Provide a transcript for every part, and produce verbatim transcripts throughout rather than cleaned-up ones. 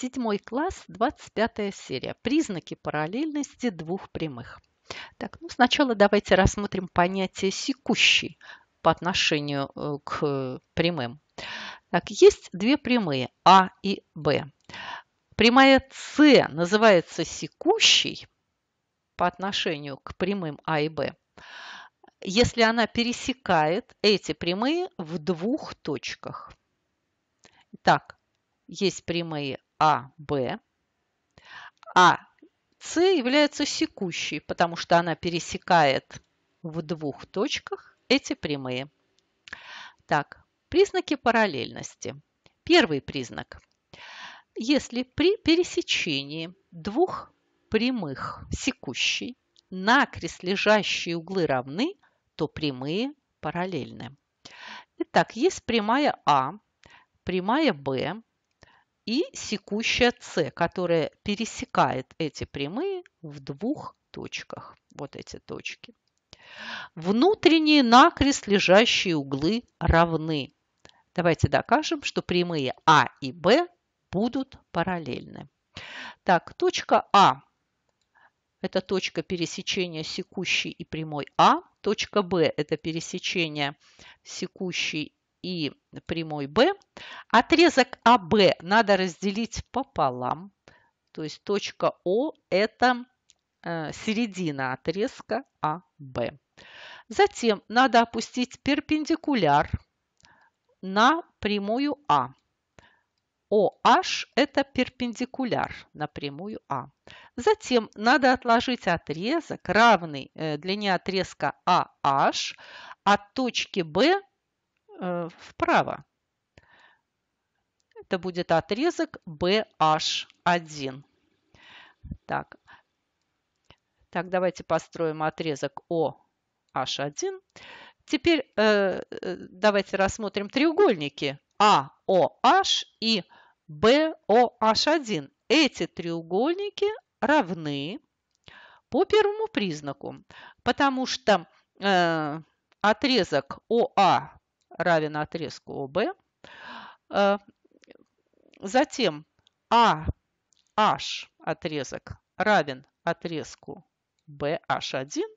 Седьмой класс, двадцать пятая серия. Признаки параллельности двух прямых. Так, ну сначала давайте рассмотрим понятие секущий по отношению к прямым. Так, есть две прямые А и Б. Прямая С называется секущей по отношению к прямым А и Б, если она пересекает эти прямые в двух точках. Итак, есть прямые А, Б. А, С является секущей, потому что она пересекает в двух точках эти прямые. Так, признаки параллельности. Первый признак. Если при пересечении двух прямых секущей накрест лежащие углы равны, то прямые параллельны. Итак, есть прямая А, прямая Б и секущая С, которая пересекает эти прямые в двух точках. Вот эти точки. Внутренние накрест лежащие углы равны. Давайте докажем, что прямые А и Б будут параллельны. Так, точка А – это точка пересечения секущей и прямой А. Точка Б – это пересечение секущей и прямой Б. Отрезок АБ надо разделить пополам. То есть точка О – это середина отрезка АБ. Затем надо опустить перпендикуляр на прямую А. ОH – это перпендикуляр на прямую А. Затем надо отложить отрезок, равный длине отрезка АH, от точки Б вправо. Это будет отрезок бэ аш один. Так. Так, давайте построим отрезок о аш один. Теперь э, давайте рассмотрим треугольники а о аш и бэ о аш один. Эти треугольники равны по первому признаку, потому что э, отрезок о а равен отрезку о бэ. Э, затем а аш отрезок равен отрезку бэ аш один.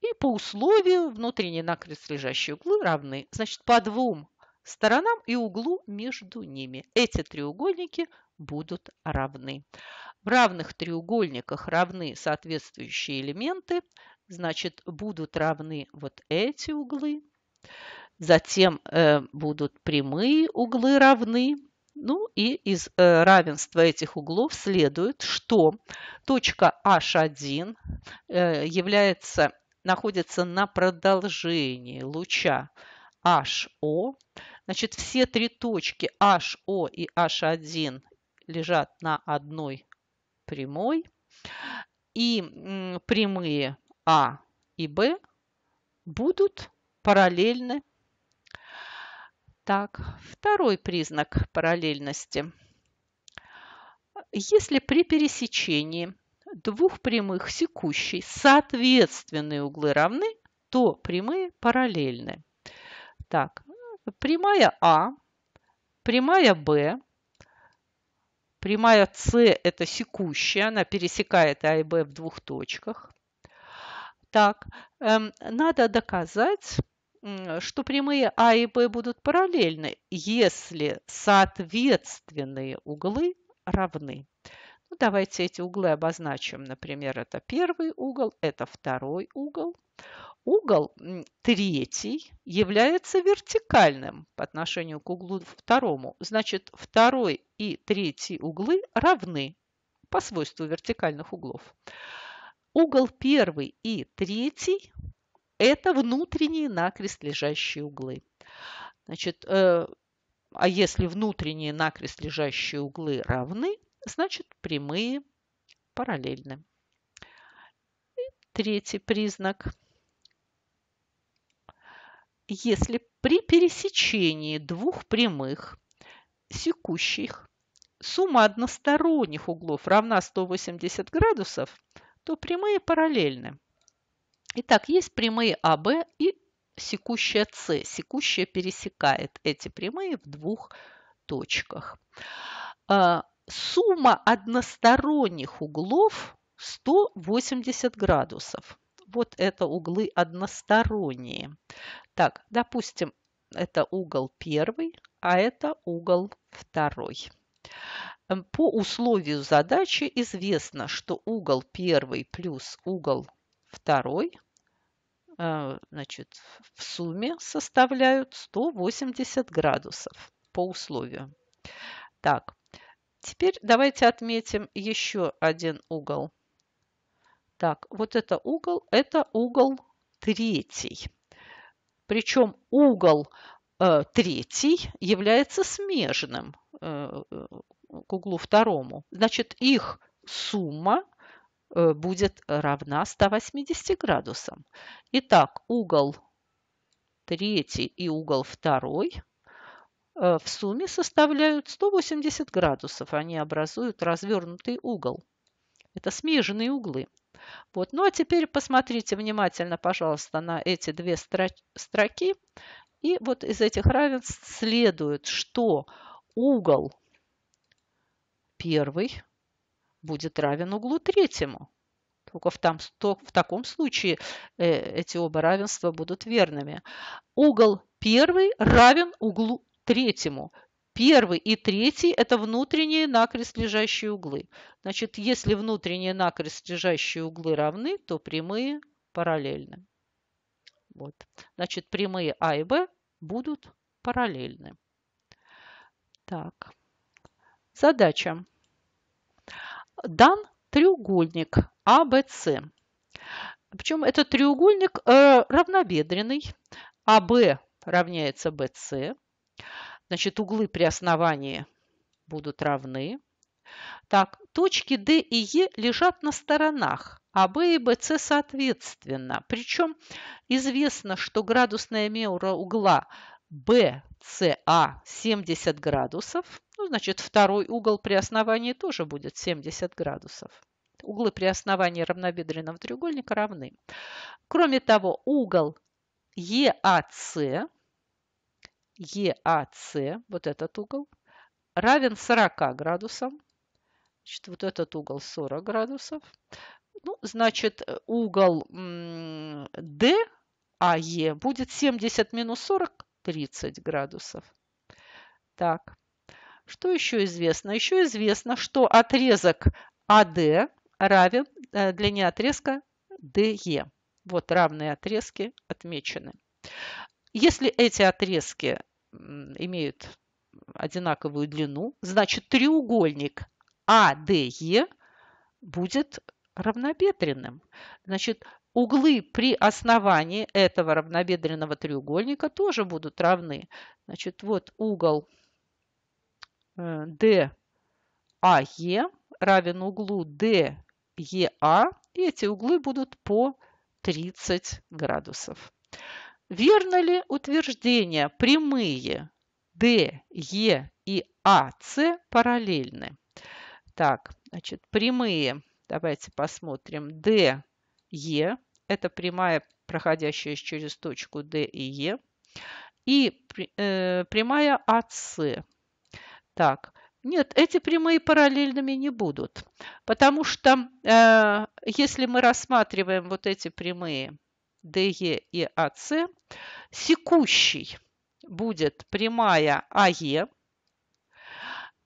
И по условию внутренние накрест лежащие углы равны. Значит, по двум сторонам и углу между ними эти треугольники будут равны. В равных треугольниках равны соответствующие элементы. Значит, будут равны вот эти углы. Затем э, будут прямые углы равны. Ну и из э, равенства этих углов следует, что точка аш один э, является, находится на продолжении луча эйч о. Значит, все три точки эйч о и эйч один лежат на одной прямой. И м, прямые А и Б будут параллельны. Так, второй признак параллельности. Если при пересечении двух прямых секущей соответственные углы равны, то прямые параллельны. Так, прямая А, прямая Б, прямая С – это секущая, она пересекает А и Б в двух точках. Так, эм, надо доказать, что прямые А и Б будут параллельны, если соответственные углы равны. Ну, давайте эти углы обозначим. Например, это первый угол, это второй угол. Угол третий является вертикальным по отношению к углу второму. Значит, второй и третий углы равны по свойству вертикальных углов. Угол первый и третий – это внутренние накрест лежащие углы. Значит, э, а если внутренние накрест лежащие углы равны, значит, прямые параллельны. И третий признак. Если при пересечении двух прямых секущих сумма односторонних углов равна сто восемьдесят градусов, то прямые параллельны. Итак, есть прямые АБ и секущая С. Секущая пересекает эти прямые в двух точках. сумма односторонних углов сто восемьдесят градусов. Вот это углы односторонние. Так, допустим, это угол первый, а это угол второй. По условию задачи известно, что угол первый плюс угол второй, значит, в сумме составляют сто восемьдесят градусов по условию. Так, теперь давайте отметим еще один угол. Так, вот это угол, это угол третий. Причем угол э, третий является смежным э, к углу второму. Значит, их сумма э, будет равна ста восьмидесяти градусам. Итак, угол третий и угол второй э, в сумме составляют сто восемьдесят градусов. Они образуют развернутый угол. Это смежные углы. Вот. Ну а теперь посмотрите внимательно, пожалуйста, на эти две строки. И вот из этих равенств следует, что угол первый будет равен углу третьему. Только в, там, в таком случае эти оба равенства будут верными. Угол первый равен углу третьему. Первый и третий – это внутренние накрест лежащие углы. Значит, если внутренние накрест лежащие углы равны, то прямые параллельны. Вот. Значит, прямые А и Б будут параллельны. Так. Задача. Дан треугольник А Б С. Причем это треугольник э, равнобедренный. А Б равняется Б С. Значит, углы при основании будут равны. Так, точки D и E лежат на сторонах, а B и B C соответственно. Причем известно, что градусная мера угла B C A семьдесят градусов. Ну, значит, второй угол при основании тоже будет семьдесят градусов. Углы при основании равнобедренного треугольника равны. Кроме того, угол E A C... E A C, вот этот угол, равен сорока градусам. Значит, вот этот угол сорок градусов. Ну, значит, угол D A E будет семьдесят минус сорок, тридцать градусов. Так, что еще известно? Еще известно, что отрезок А Д равен длине отрезка D E. Вот равные отрезки отмечены. Если эти отрезки имеют одинаковую длину, значит, треугольник А Д Е будет равнобедренным. Значит, углы при основании этого равнобедренного треугольника тоже будут равны. Значит, вот угол D A E равен углу D E A, и эти углы будут по тридцать градусов. Верно ли утверждение прямые D, E и A C параллельны? Так, значит, прямые, давайте посмотрим, D, E, это прямая, проходящая через точку D и E, и э, прямая А С. Так, нет, эти прямые параллельными не будут, потому что э, если мы рассматриваем вот эти прямые, D E и A C, секущей будет прямая А Е,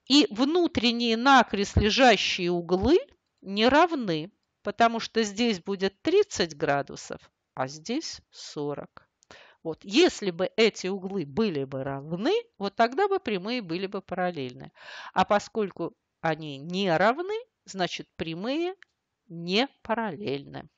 и внутренние накрест лежащие углы не равны, потому что здесь будет тридцать градусов, а здесь сорок. Вот. Если бы эти углы были бы равны, вот тогда бы прямые были бы параллельны. А поскольку они не равны, значит прямые не параллельны.